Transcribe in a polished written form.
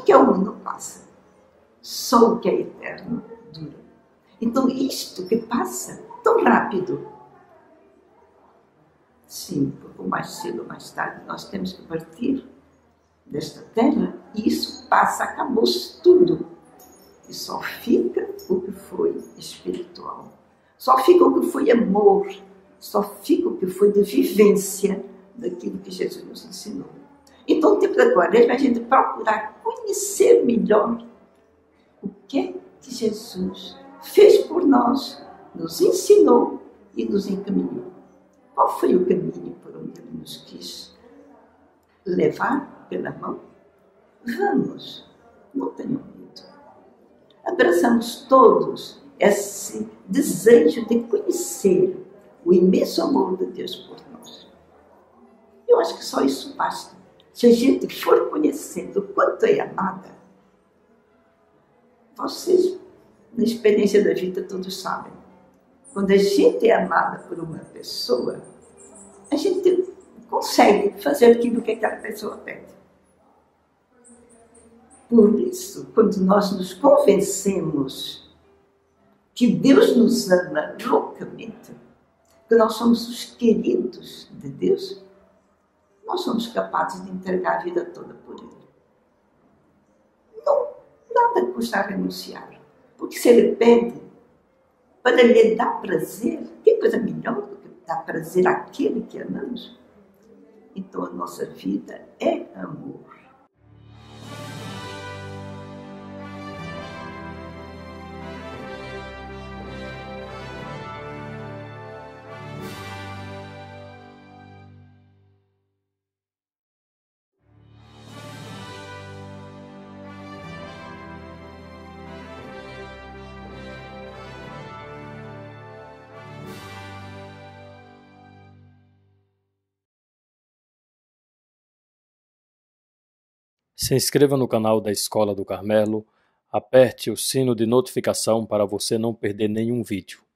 tudo que é humano passa. Só o que é eterno dura. Então, isto que passa tão rápido. Sim, porque mais cedo ou mais tarde nós temos que partir desta terra e isso passa, acabou-se tudo. E só fica o que foi espiritual. Só fica o que foi amor. Só fica o que foi de vivência daquilo que Jesus nos ensinou. Então, o tempo da quaresma é a gente procurar conhecer melhor o que é que Jesus fez por nós, nos ensinou e nos encaminhou. Qual foi o caminho por onde Ele nos quis levar pela mão? Vamos, não tenham medo. Abraçamos todos esse desejo de conhecer o imenso amor de Deus por nós. Eu acho que só isso basta. Se a gente for conhecendo o quanto é amada, vocês, na experiência da vida, todos sabem. Quando a gente é amada por uma pessoa, a gente consegue fazer aquilo que aquela pessoa pede. Por isso, quando nós nos convencemos que Deus nos ama loucamente, que nós somos os queridos de Deus, nós somos capazes de entregar a vida toda por Ele. Não, nada custa renunciar, porque se Ele pede para lhe dar prazer, que coisa melhor do que dar prazer àquele que amamos? Então a nossa vida é amor. Se inscreva no canal da Escola do Carmelo, aperte o sino de notificação para você não perder nenhum vídeo.